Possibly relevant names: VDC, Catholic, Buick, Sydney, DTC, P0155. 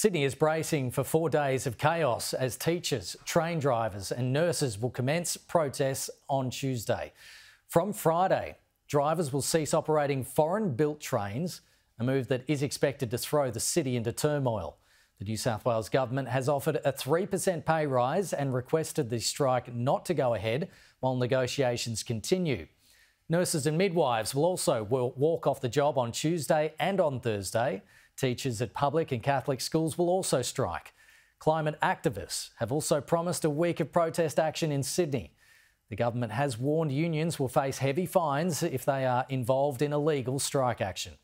Sydney is bracing for 4 days of chaos as teachers, train drivers and nurses will commence protests on Tuesday. From Friday, drivers will cease operating foreign-built trains, a move that is expected to throw the city into turmoil. The New South Wales government has offered a 3% pay rise and requested the strike not to go ahead while negotiations continue. Nurses and midwives will also walk off the job on Tuesday and on Thursday. Teachers at public and Catholic schools will also strike. Climate activists have also promised a week of protest action in Sydney. The government has warned unions will face heavy fines if they are involved in illegal strike action.